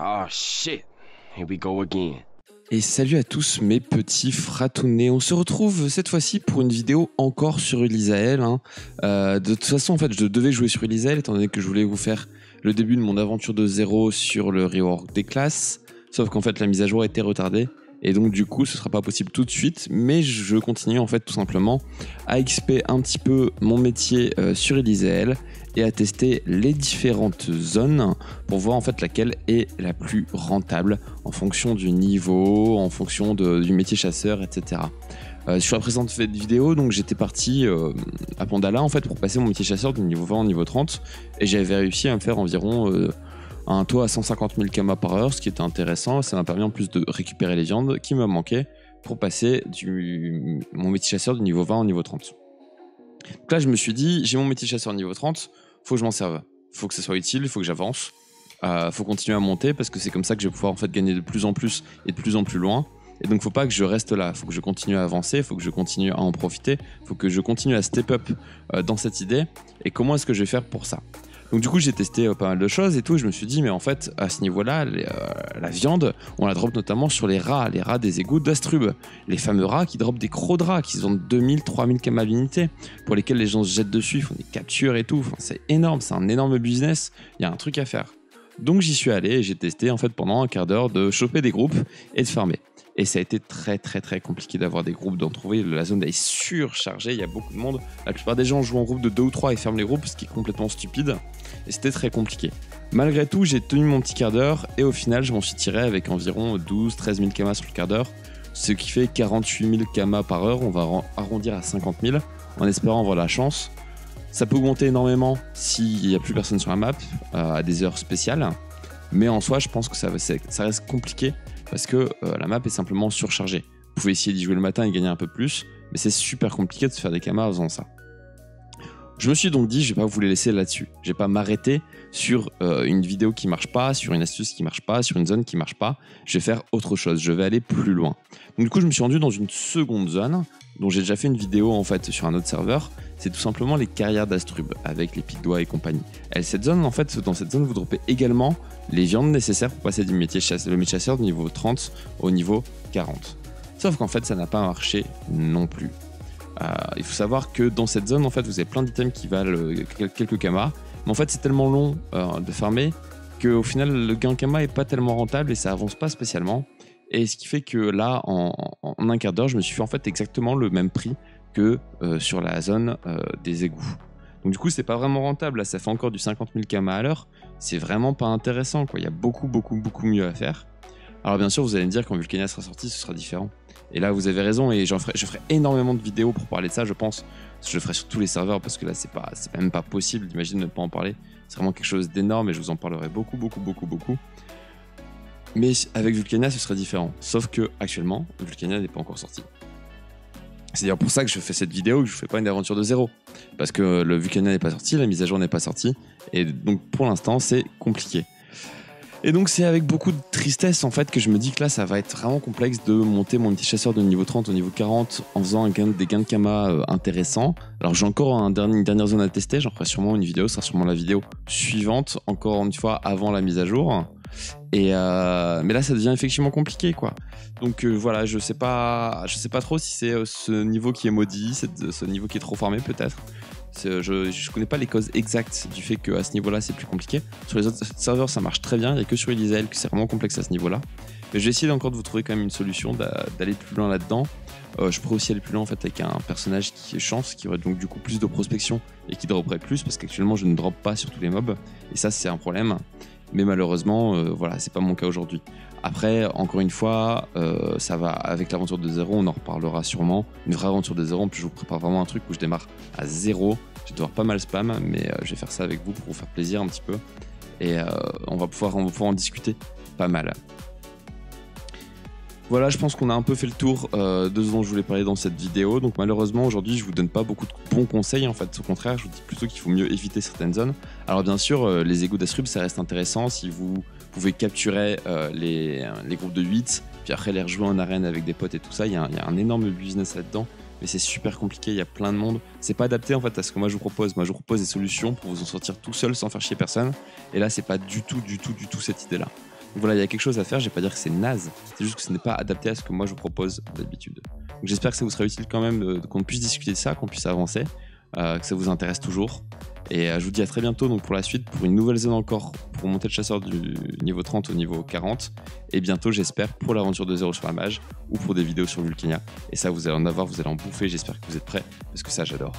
Oh shit, here we go again. Et salut à tous mes petits fratounés, on se retrouve cette fois-ci pour une vidéo encore sur Ilyzaelle. De toute façon en fait je devais jouer sur Ilyzaelle étant donné que je voulais vous faire le début de mon aventure de zéro sur le rework des classes. Sauf qu'en fait la mise à jour a été retardée et donc du coup ce sera pas possible tout de suite, mais je continue en fait tout simplement à XP un petit peu mon métier sur Ilyzaelle et à tester les différentes zones pour voir en fait laquelle est la plus rentable en fonction du niveau, en fonction du métier chasseur, etc. Sur la présente vidéo, donc j'étais parti à Pandala en fait pour passer mon métier chasseur du niveau 20 au niveau 30 et j'avais réussi à me faire environ un taux à 150 000 Kamas par heure, ce qui était intéressant. Ça m'a permis en plus de récupérer les viandes qui me manquaient pour passer mon métier chasseur du niveau 20 au niveau 30. Donc là, je me suis dit, j'ai mon métier chasseur niveau 30, faut que je m'en serve, faut que ça soit utile, faut que j'avance, faut continuer à monter parce que c'est comme ça que je vais pouvoir en fait gagner de plus en plus et de plus en plus loin. Et donc, faut pas que je reste là, faut que je continue à avancer, faut que je continue à en profiter, faut que je continue à step up dans cette idée. Et comment est-ce que je vais faire pour ça? Donc du coup j'ai testé pas mal de choses et tout, et je me suis dit mais en fait à ce niveau là la viande on la drop notamment sur les rats des égouts d'Astrub, les fameux rats qui dropent des crocs de rats qui ont 2000-3000 Kamas l'unité, pour lesquels les gens se jettent dessus, ils font des captures et tout, enfin, c'est énorme, c'est un énorme business, il y a un truc à faire. Donc j'y suis allé et j'ai testé en fait pendant un quart d'heure de choper des groupes et de farmer. Et ça a été très compliqué d'avoir des groupes, d'en trouver. La zone est surchargée, il y a beaucoup de monde. La plupart des gens jouent en groupe de 2 ou 3 et ferment les groupes, ce qui est complètement stupide. Et c'était très compliqué. Malgré tout, j'ai tenu mon petit quart d'heure et au final, je m'en suis tiré avec environ 12-13 000 Kamas sur le quart d'heure, ce qui fait 48 000 Kamas par heure. On va arrondir à 50 000 en espérant avoir la chance. Ça peut augmenter énormément s'il n'y a plus personne sur la map à des heures spéciales. Mais en soi, je pense que ça reste compliqué parce que la map est simplement surchargée. Vous pouvez essayer d'y jouer le matin et gagner un peu plus, mais c'est super compliqué de se faire des Kamas en faisant ça. Je me suis donc dit, je vais pas vous les laisser là-dessus. Je vais pas m'arrêter sur une vidéo qui marche pas, sur une astuce qui marche pas, sur une zone qui marche pas. Je vais faire autre chose, je vais aller plus loin. Donc du coup, je me suis rendu dans une seconde zone, dont j'ai déjà fait une vidéo en fait sur un autre serveur. C'est tout simplement les carrières d'Astrub, avec les pics d'oie et compagnie. Cette zone, en fait, dans cette zone, vous dropez également les viandes nécessaires pour passer du métier chasseur, le métier chasseur du niveau 30 au niveau 40. Sauf qu'en fait, ça n'a pas marché non plus. Il faut savoir que dans cette zone, en fait, vous avez plein d'items qui valent quelques Kamas, mais en fait, c'est tellement long de farmer qu'au final, le gain Kamas n'est pas tellement rentable et ça avance pas spécialement. Et ce qui fait que là, en un quart d'heure, je me suis fait en fait exactement le même prix que sur la zone des égouts. Donc du coup, c'est pas vraiment rentable. Là, ça fait encore du 50 000 Kamas à l'heure. C'est vraiment pas intéressant, quoi. Il y a beaucoup mieux à faire. Alors bien sûr, vous allez me dire quand Vulkania sera sorti, ce sera différent. Et là, vous avez raison. Et je ferai énormément de vidéos pour parler de ça, je pense. Je le ferai sur tous les serveurs parce que là, c'est même pas possible. J'imagine ne pas en parler. C'est vraiment quelque chose d'énorme et je vous en parlerai beaucoup. Mais avec Vulkania, ce sera différent. Sauf que actuellement, Vulkania n'est pas encore sorti. C'est d'ailleurs pour ça que je fais cette vidéo, que je ne fais pas une aventure de zéro. Parce que le Vulkania n'est pas sorti, la mise à jour n'est pas sortie. Et donc pour l'instant, c'est compliqué. Et donc c'est avec beaucoup de tristesse en fait que je me dis que là, ça va être vraiment complexe de monter mon petit chasseur de niveau 30 au niveau 40 en faisant des gains de Kamas intéressants. Alors j'ai encore une dernière zone à tester, j'en ferai sûrement une vidéo, ce sera sûrement la vidéo suivante, encore une fois avant la mise à jour. Et mais là ça devient effectivement compliqué quoi. Donc voilà, je sais pas trop si c'est ce niveau qui est maudit, ce niveau qui est trop farmé peut-être. Je connais pas les causes exactes du fait qu'à ce niveau là c'est plus compliqué. Sur les autres serveurs ça marche très bien, il n'y a que sur Ilyzaelle que c'est vraiment complexe à ce niveau là. Mais je vais essayer encore de vous trouver quand même une solution, d'aller plus loin là-dedans. Je pourrais aussi aller plus loin en fait avec un personnage qui est chance, qui aurait donc du coup plus de prospection et qui dropperait plus parce qu'actuellement je ne drop pas sur tous les mobs et ça c'est un problème. Mais malheureusement, voilà, c'est pas mon cas aujourd'hui. Après, encore une fois, ça va avec l'aventure de zéro, on en reparlera sûrement. Une vraie aventure de zéro, en plus je vous prépare vraiment un truc où je démarre à zéro. Je vais devoir pas mal spam, mais je vais faire ça avec vous pour vous faire plaisir un petit peu. Et on va pouvoir en discuter pas mal. Voilà, je pense qu'on a un peu fait le tour de ce dont je voulais parler dans cette vidéo. Donc malheureusement, aujourd'hui, je vous donne pas beaucoup de bons conseils. En fait, au contraire, je vous dis plutôt qu'il faut mieux éviter certaines zones. Alors bien sûr, les égouts d'Astrub, ça reste intéressant. Si vous pouvez capturer les groupes de 8, puis après les rejouer en arène avec des potes et tout ça, il y a un énorme business là-dedans. Mais c'est super compliqué, il y a plein de monde. C'est pas adapté en fait à ce que moi je vous propose. Moi je vous propose des solutions pour vous en sortir tout seul sans faire chier personne. Et là, c'est pas du tout cette idée-là. Voilà, il y a quelque chose à faire, je vais pas dire que c'est naze, c'est juste que ce n'est pas adapté à ce que moi je propose d'habitude. Donc j'espère que ça vous sera utile quand même, qu'on puisse discuter de ça, qu'on puisse avancer, que ça vous intéresse toujours. Et je vous dis à très bientôt donc, pour la suite, pour une nouvelle zone encore, pour monter le chasseur du niveau 30 au niveau 40. Et bientôt, j'espère, pour l'aventure de 0 sur la mage ou pour des vidéos sur Vulkania. Et ça, vous allez en avoir, vous allez en bouffer. J'espère que vous êtes prêts parce que ça, j'adore.